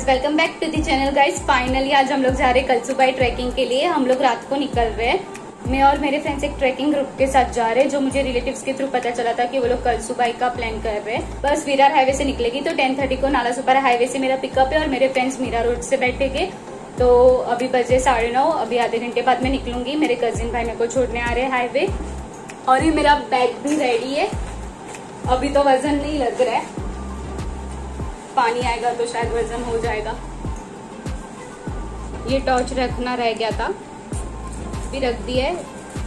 Guys, welcome back to the channel guys. Finally आज हम लोग जा रहे हैं कलसुबाई ट्रैकिंग के लिए। हम लोग रात को निकल रहे हैं, मैं और मेरे फ्रेंड्स एक ट्रैकिंग ग्रुप के साथ जा रहे हैं, जो मुझे रिलेटिव्स के थ्रू पता चला था कि वो लोग कलसुबाई का प्लान कर रहे हैं। बस वीरार हाईवे से निकलेगी तो 10:30 को नाला सुबारा हाईवे से मेरा पिकअप है और मेरे फ्रेंड्स मीरा रोड से बैठेंगे। तो अभी बजे 9:30, अभी आधे घंटे बाद मैं निकलूंगी। मेरे कजिन भाई मेरे को छोड़ने आ रहे हैं हाईवे, और ये मेरा बैग भी रेडी है। अभी तो वजन नहीं लग रहा है, पानी आएगा तो शायद वजन हो जाएगा। ये टॉर्च रखना रह गया था, भी रख दिया है।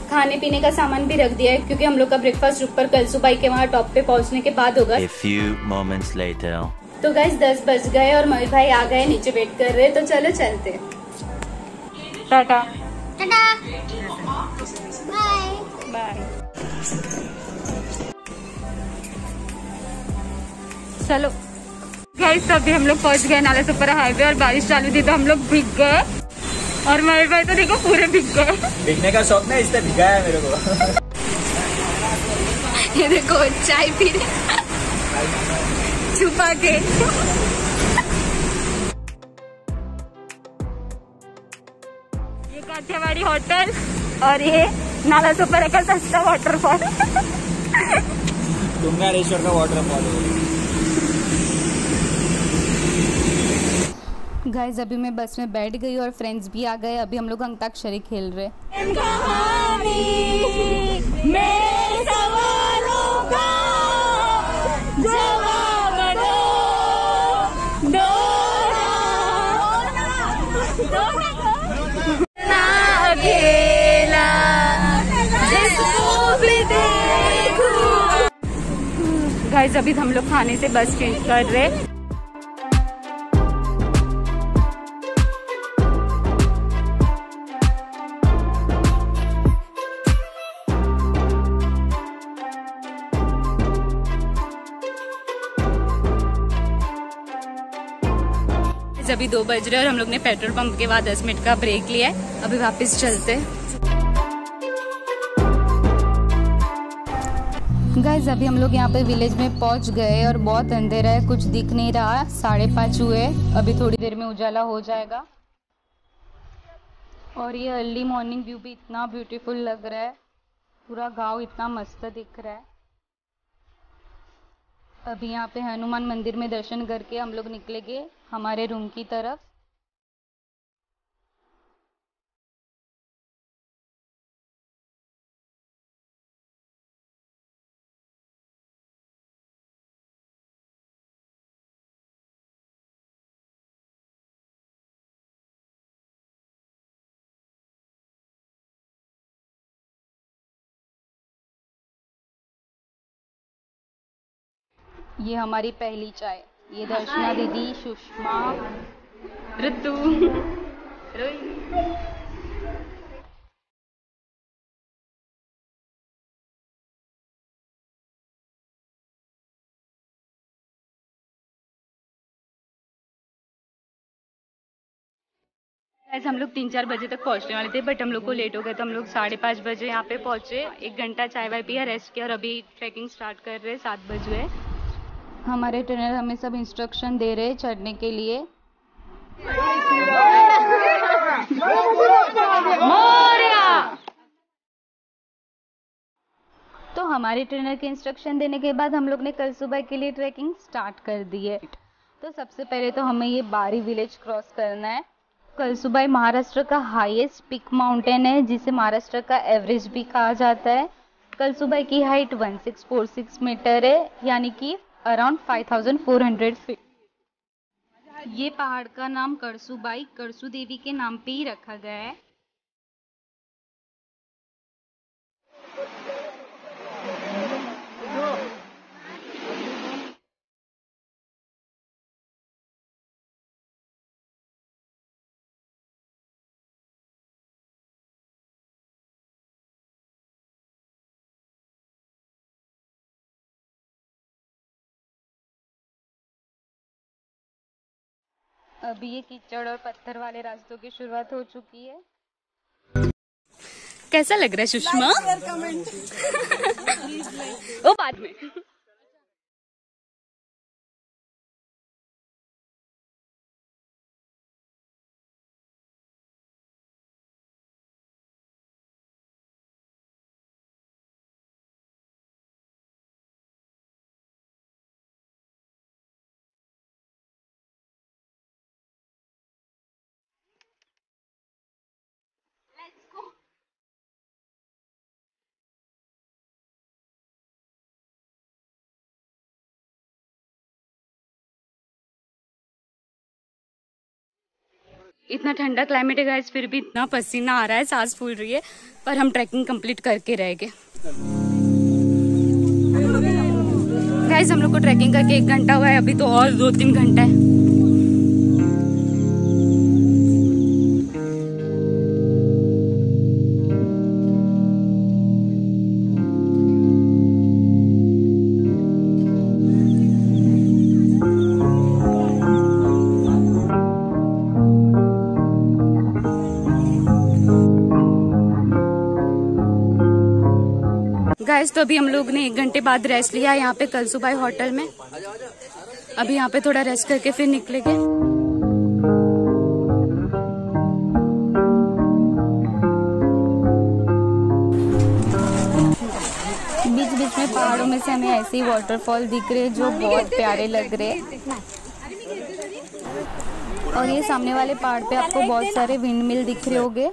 खाने पीने का सामान भी रख दिया है, क्योंकि हम लोग का ब्रेकफास्ट ऊपर कलसुबाई के वहाँ टॉप पे पहुँचने के बाद होगा। A few moments later. तो गाइस 10 बज गए और मयूर भाई आ गए, नीचे वेट कर रहे हैं। तो चलो चलते हैं। Tata tata bye bye. चलो गाइस, अभी हम लोग पहुंच गए नाला सुबारा हाईवे, और बारिश चालू थी तो हम लोग भीग गए। और मयूर भाई तो देखो पूरे भीग गए। भीगने का शौक नहीं, इसलिए भिगा है मेरे को। ये देखो चाय पी रहे छुपा के। ये काठियावाड़ी होटल और ये नाला सुबारा का सस्ता वाटरफॉल। दोंगरेश्वर का वाटरफॉल है। गाइज अभी मैं बस में बैठ गई और फ्रेंड्स भी आ गए। अभी हम लोग अंताक्षरी खेल रहे। गाइज अभी हम लोग खाने से बस चेंज कर रहे। अभी 2 बज रहे और हम लोग ने पेट्रोल पंप के बाद 10 मिनट का ब्रेक लिया है। अभी वापस चलते। गाइज अभी हम लोग यहाँ पे विलेज में पहुँच गए और बहुत अंधेरा है, कुछ दिख नहीं रहा। 5:30 हुए, अभी थोड़ी देर में उजाला हो जाएगा। और ये अर्ली मॉर्निंग व्यू भी इतना ब्यूटीफुल लग रहा है, पूरा गाँव इतना मस्त दिख रहा है। अभी यहाँ पे हनुमान मंदिर में दर्शन करके हम लोग निकलेंगे हमारे रूम की तरफ। ये हमारी पहली चाय। ये दर्शना दीदी, सुषमा, ऋतु। ऐसे हम लोग 3-4 बजे तक पहुंचने वाले थे, बट हम लोग को लेट हो गया तो हम लोग 5:30 बजे यहाँ पे पहुंचे। 1 घंटा चाय वाय पिया, रेस्ट किया और अभी ट्रैकिंग स्टार्ट कर रहे हैं। 7 बजे हमारे ट्रेनर हमें सब इंस्ट्रक्शन दे रहे चढ़ने के लिए। तो हमारे ट्रेनर के इंस्ट्रक्शन देने के बाद हम लोग ने कलसुबाई के लिए ट्रैकिंग स्टार्ट कर दी है। तो सबसे पहले तो हमें ये बारी विलेज क्रॉस करना है। कलसुबाई महाराष्ट्र का हाईएस्ट पिक माउंटेन है, जिसे महाराष्ट्र का एवरेज भी कहा जाता है। कलसुबाई की हाइट 1646 मीटर है, यानी कि अराउंड 5400 फीट। ये पहाड़ का नाम कर्षुबाई करसु देवी के नाम पे ही रखा गया है। अभी ये कीचड़ और पत्थर वाले रास्तों की शुरुआत हो चुकी है। कैसा लग रहा है सुषमा? ओ बाद में। इतना ठंडा क्लाइमेट है गाइस, फिर भी इतना पसीना आ रहा है, सांस फूल रही है, पर हम ट्रैकिंग कंप्लीट करके रह गए गाइस। हम लोग को ट्रैकिंग करके 1 घंटा हुआ है, अभी तो और 2-3 घंटा है। तो अभी हम लोग ने 1 घंटे बाद रेस्ट लिया यहाँ पे कलसुबाई होटल में। अभी यहाँ पे थोड़ा रेस्ट करके फिर निकलेंगे। बीच बीच में पहाड़ों में से हमें ऐसे ही वाटरफॉल दिख रहे जो बहुत प्यारे लग रहे हैं। और ये सामने वाले पहाड़ पे आपको बहुत सारे विंड मिल दिख रहे होंगे।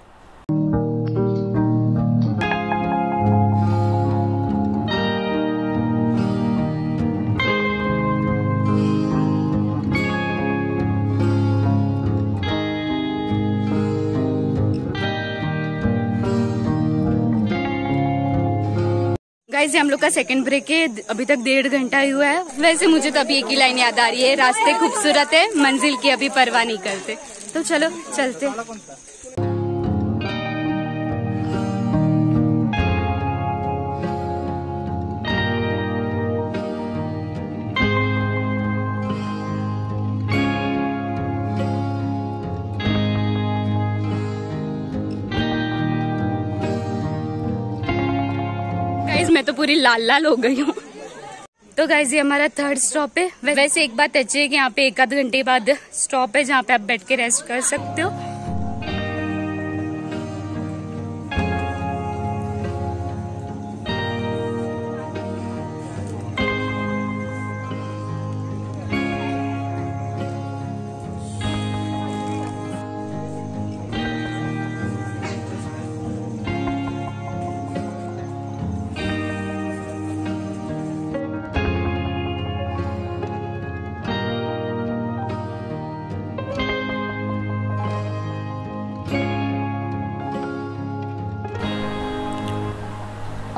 गाइस हम लोग का सेकंड ब्रेक है, अभी तक 1.5 घंटा ही हुआ है। वैसे मुझे तो अभी एक ही लाइन याद आ रही है, रास्ते खूबसूरत है, मंजिल की अभी परवाह नहीं करते। तो चलो चलते। मैं तो पूरी लाल लाल हो गई हूँ। तो गाइज ये हमारा 3rd स्टॉप है। वैसे एक बात अच्छी है कि यहाँ पे 1-2 घंटे बाद स्टॉप है जहाँ पे आप बैठ के रेस्ट कर सकते हो।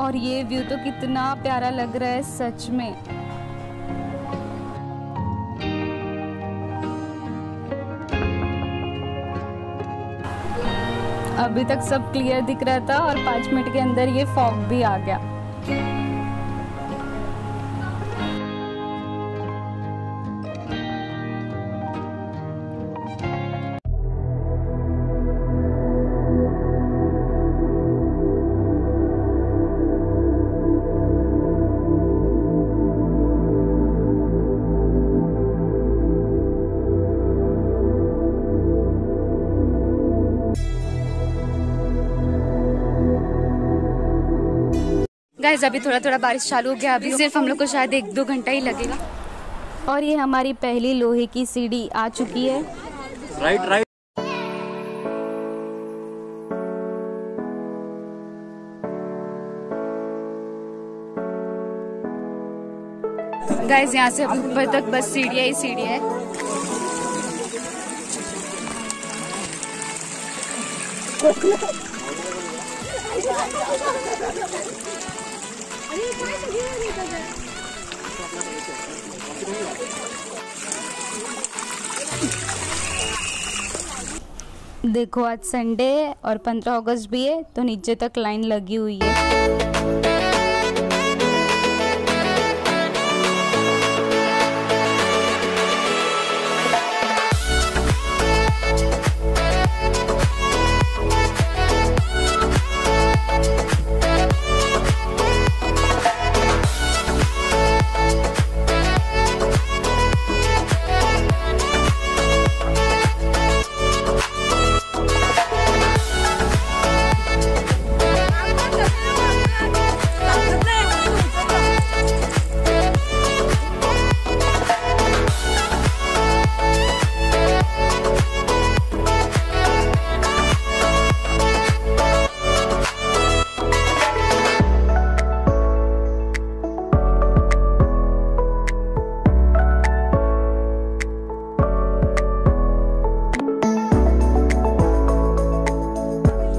और ये व्यू तो कितना प्यारा लग रहा है सच में। अभी तक सब क्लियर दिख रहा था और 5 मिनट के अंदर ये फॉग भी आ गया। गाइस अभी थोड़ा थोड़ा बारिश चालू हो गया, अभी सिर्फ हम लोग को शायद 1-2 घंटा ही लगेगा। और ये हमारी पहली लोहे की सीढ़ी आ चुकी है। राइट। गाइस यहाँ से ऊपर तक बस सीढ़ियाँ ही सीढ़ियाँ है। देखो आज संडे है और 15 अगस्त भी है, तो नीचे तक लाइन लगी हुई है।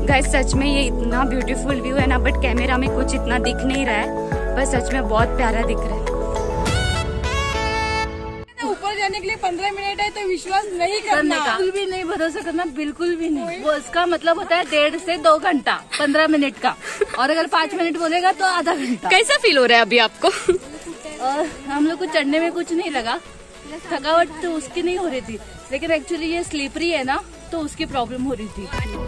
गाइस सच में ये इतना ब्यूटीफुल व्यू है ना, बट कैमरा में कुछ इतना दिख नहीं रहा है, पर सच में बहुत प्यारा दिख रहा है। ऊपर जाने के लिए 15 मिनट है तो विश्वास नहीं करना, बिल्कुल भी नहीं, भरोसा करना बिल्कुल भी नहीं। वो इसका मतलब होता है 1.5 से 2 घंटा 15 मिनट का, और अगर 5 मिनट बोलेगा तो आधा घंटा। कैसा फील हो रहा है अभी आपको? हम लोग को चढ़ने में कुछ नहीं लगा, थकावट तो उसकी नहीं हो रही थी, लेकिन एक्चुअली ये स्लीपरी है ना, तो उसकी प्रॉब्लम हो रही थी।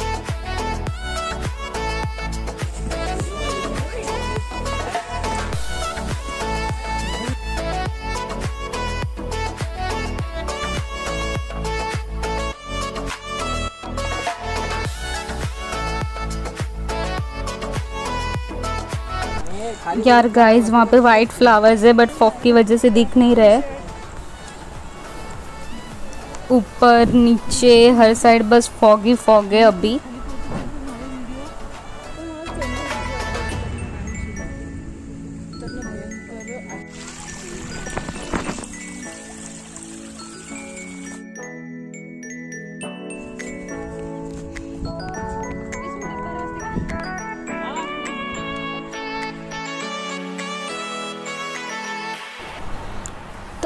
यार गाइस वहाँ पे वाइट फ्लावर्स है, बट फॉग की वजह से दिख नहीं रहे। ऊपर नीचे हर साइड बस फॉग ही फॉग है अभी।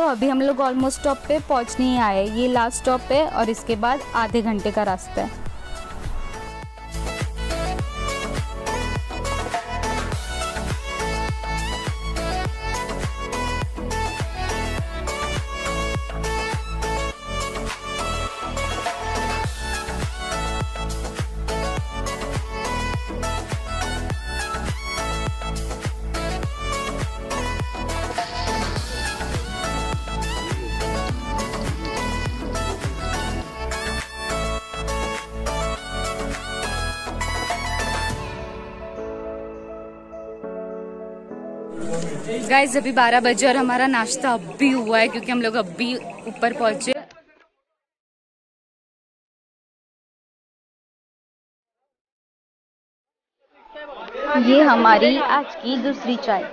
तो अभी हम लोग ऑलमोस्ट स्टॉप पे पहुँच नहीं आए, ये लास्ट स्टॉप है और इसके बाद आधे घंटे का रास्ता है। गाइस अभी 12 बजे और हमारा नाश्ता अभी हुआ है, क्योंकि हम लोग अभी ऊपर पहुंचे। ये हमारी आज की दूसरी चाय।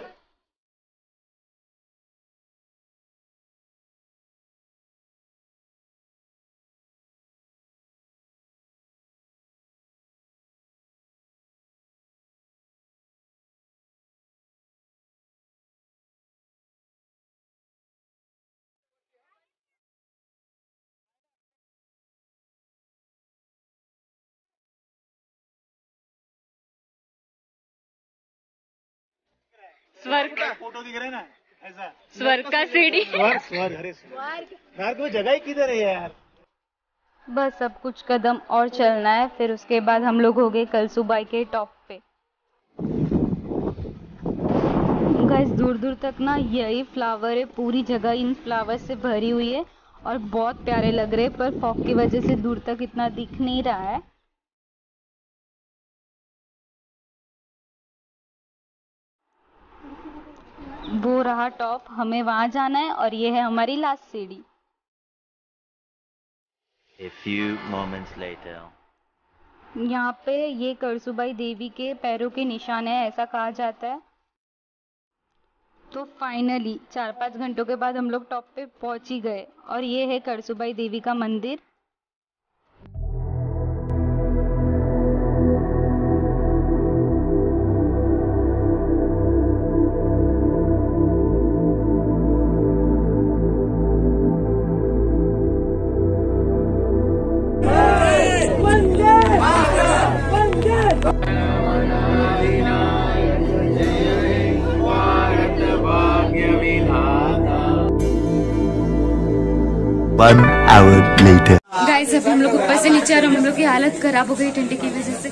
स्वर्ग का फोटो दिख रहा है ना, ऐसा स्वर्ग का सीढ़ी, स्वर्ग वो जगह ही किधर है यार। बस अब कुछ कदम और चलना है, फिर उसके बाद हम लोग हो गए कलसुबाई के टॉप पे। गाइस दूर दूर तक ना यही फ्लावर है, पूरी जगह इन फ्लावर से भरी हुई है और बहुत प्यारे लग रहे, पर फॉग की वजह से दूर तक इतना दिख नहीं रहा है। वो रहा टॉप, हमें वहां जाना है और ये है हमारी लास्ट सीढ़ी। A few moments later. यहाँ पे ये कर्षुबाई देवी के पैरों के निशान है ऐसा कहा जाता है। तो फाइनली 4-5 घंटों के बाद हम लोग टॉप पे पहुंच ही गए, और ये है कर्षुबाई देवी का मंदिर। गाइस अभी हम लोग ऊपर से नीचे, और हम लोग की हालत खराब हो गई ठंडी की वजह से।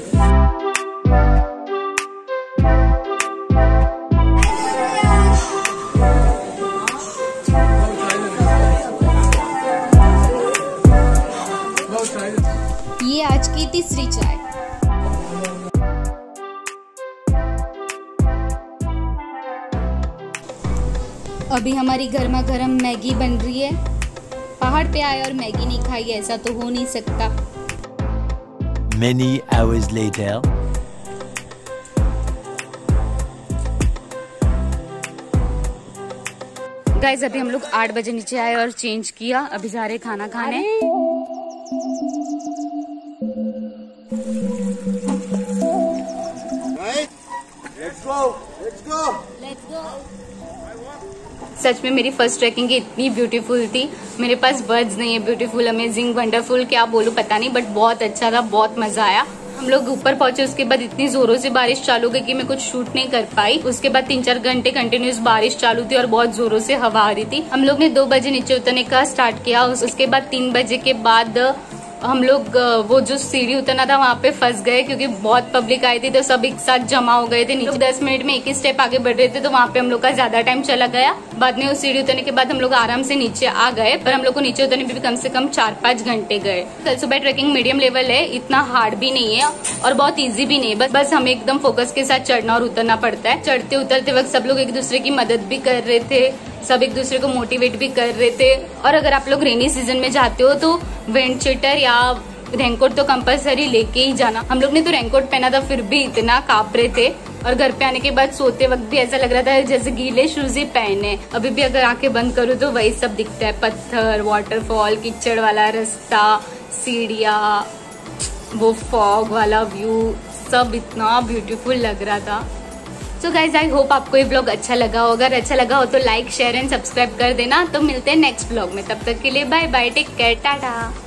ये आज की तीसरी चाय। अभी हमारी गर्मा गर्म मैगी बन रही है। पहाड़ पे आए और मैगी नहीं खाई ऐसा तो हो नहीं सकता। Many hours later. गाइस अभी हम लोग 8 बजे नीचे आए और चेंज किया, अभी जा रहे खाना खाने। सच में मेरी फर्स्ट ट्रैकिंग इतनी ब्यूटीफुल थी, मेरे पास वर्ड्स नहीं है। ब्यूटीफुल, अमेजिंग, वंडरफुल, क्या बोलूँ पता नहीं, बट बहुत अच्छा था, बहुत मजा आया। हम लोग ऊपर पहुंचे, उसके बाद इतनी जोरों से बारिश चालू गई कि मैं कुछ शूट नहीं कर पाई। उसके बाद 3-4 घंटे कंटिन्यूस बारिश चालू थी और बहुत जोरों से हवा आ रही थी। हम लोग ने 2 बजे नीचे उतरने का स्टार्ट किया, उसके बाद 3 बजे के बाद हम लोग वो जो सीढ़ी उतरना था वहाँ पे फंस गए क्योंकि बहुत पब्लिक आई थी, तो सब एक साथ जमा हो गए थे। नीचे 10 मिनट में एक ही स्टेप आगे बढ़ रहे थे, तो वहाँ पे हम लोग का ज्यादा टाइम चला गया। बाद में उस सीढ़ी उतरने के बाद हम लोग आराम से नीचे आ गए, पर हम लोग को नीचे उतरने पे भी कम से कम 4-5 घंटे गए। कलसुबाई ट्रेकिंग मीडियम लेवल है, इतना हार्ड भी नहीं है और बहुत ईजी भी नहीं है। बस हमें एकदम फोकस के साथ चढ़ना और उतरना पड़ता है। चढ़ते उतरते वक्त सब लोग एक दूसरे की मदद भी कर रहे थे, सब एक दूसरे को मोटिवेट भी कर रहे थे। और अगर आप लोग रेनी सीजन में जाते हो तो विंड चीटर या रेनकोट तो कंपलसरी लेके ही जाना। हम लोग ने तो रेनकोट पहना था, फिर भी इतना कांप रहे थे। और घर पे आने के बाद सोते वक्त भी ऐसा लग रहा था जैसे गीले शूज ही पहने। अभी भी अगर आंखें बंद करूँ तो वही सब दिखता है, पत्थर, वाटरफॉल, कीचड़ वाला रास्ता, सीढ़िया, वो फॉग वाला व्यू, सब इतना ब्यूटीफुल लग रहा था। तो गाइज, आई होप आपको ये ब्लॉग अच्छा लगा होगा। अगर अच्छा लगा हो तो लाइक, शेयर एंड सब्सक्राइब कर देना। तो मिलते हैं नेक्स्ट ब्लॉग में, तब तक के लिए bye bye, take care, Tata.